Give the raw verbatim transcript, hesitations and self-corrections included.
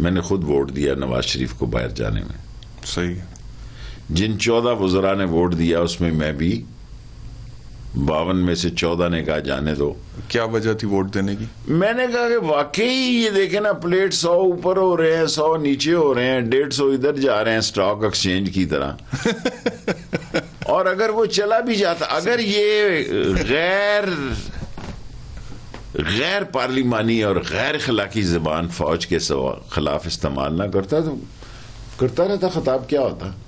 मैंने खुद वोट दिया नवाज शरीफ को बाहर जाने में। सही। जिन चौदह वज़रा ने वोट दिया उसमें मैं भी, बावन में से चौदह ने कहा जाने दो। क्या वजह थी वोट देने की? मैंने कहा कि वाकई ये देखे ना, प्लेट सौ ऊपर हो रहे हैं, सौ नीचे हो रहे हैं, डेढ़ सौ इधर जा रहे हैं स्टॉक एक्सचेंज की तरह। और अगर वो चला भी जाता, अगर ये गैर गैर पार्लिमानी और गैर खिलाकी जबान फौज के खिलाफ इस्तेमाल ना करता तो करता रहता, खिताब क्या होता।